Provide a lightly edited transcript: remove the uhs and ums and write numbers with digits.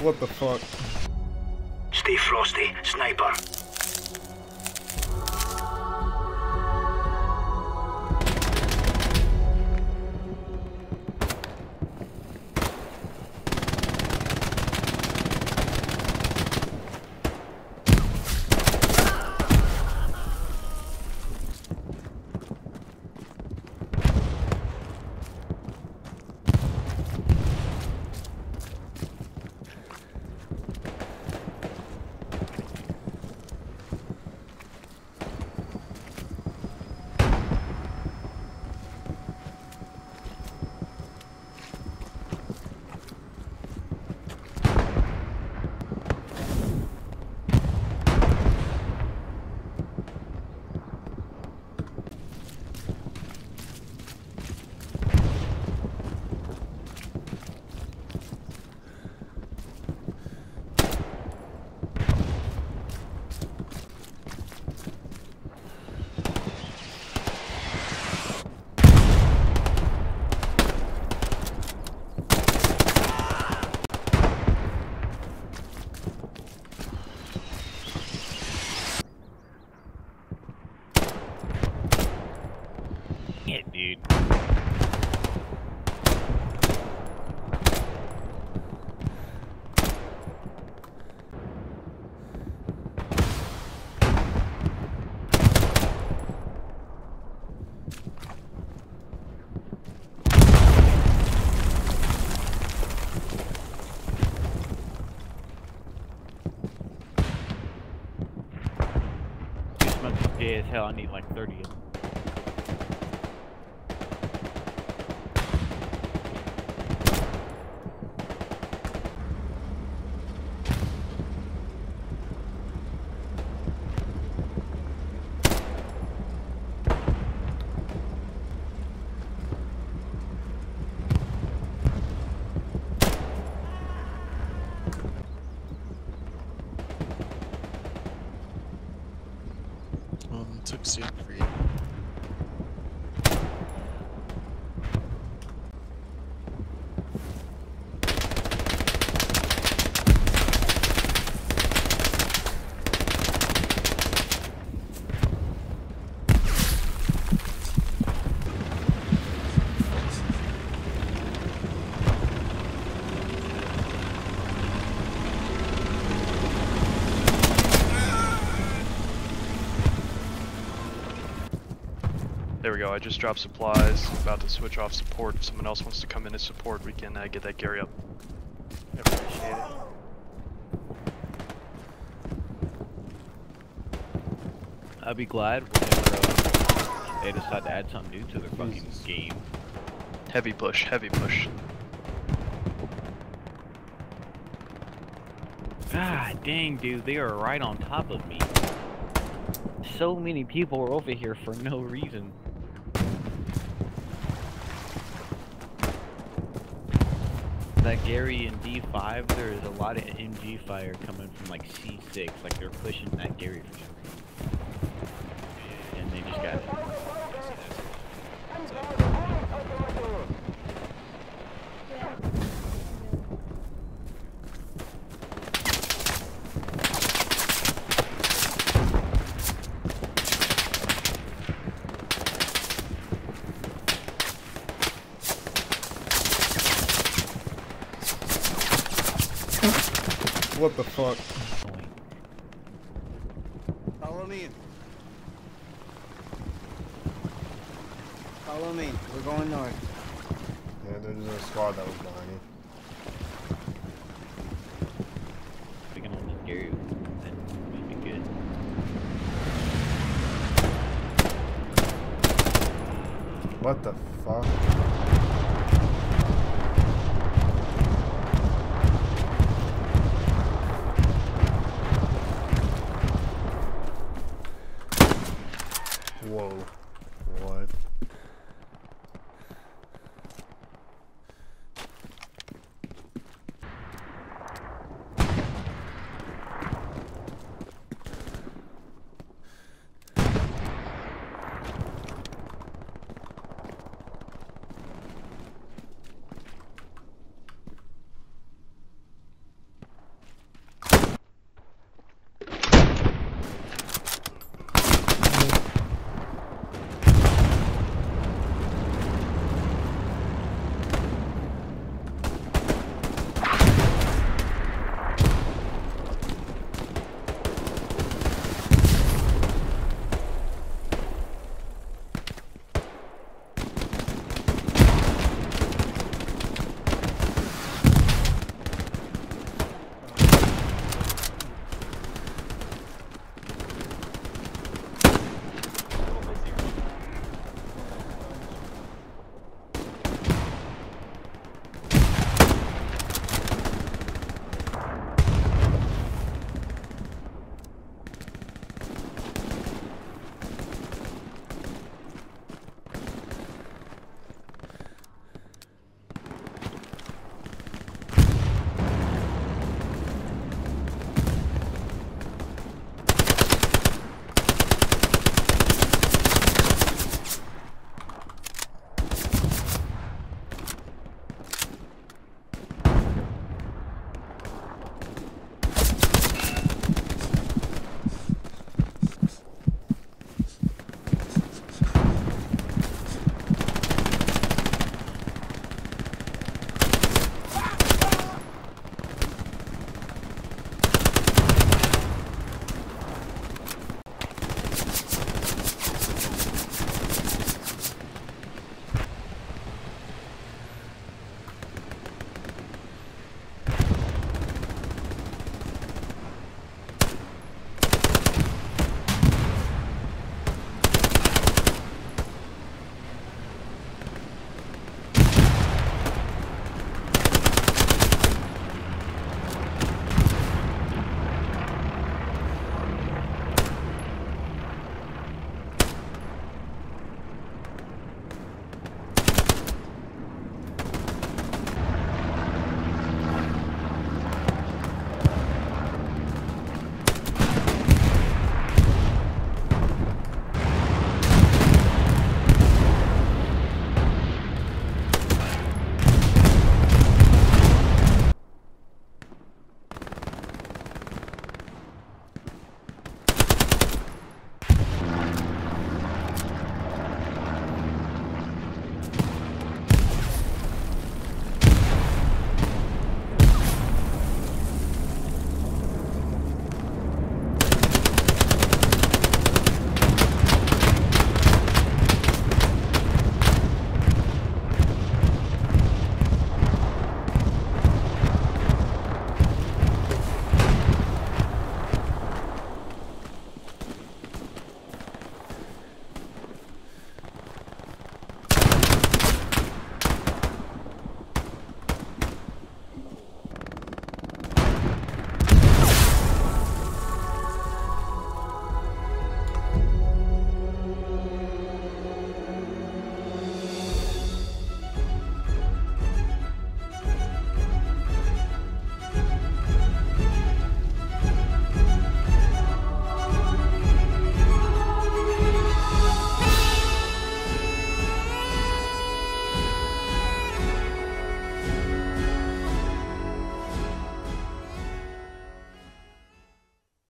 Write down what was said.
What the fuck? Stay frosty, sniper. Dude. This much dead as hell, I need like 30 of them. Took soon for you. There we go, I just dropped supplies. I'm about to switch off support. If someone else wants to come in as support, we can get that carry up. I appreciate it. I'd be glad whenever they decide to add something new to their fucking game. Heavy push, heavy push. God dang, dude, they are right on top of me. So many people are over here for no reason. That Gary in D5, there is a lot of MG fire coming from like C6, like they're pushing that Gary for some reason. And they just got... What the fuck? Follow me. Follow me. We're going north. Yeah, there's a squad that was behind you. We can only scare you. That would be good. What the fuck?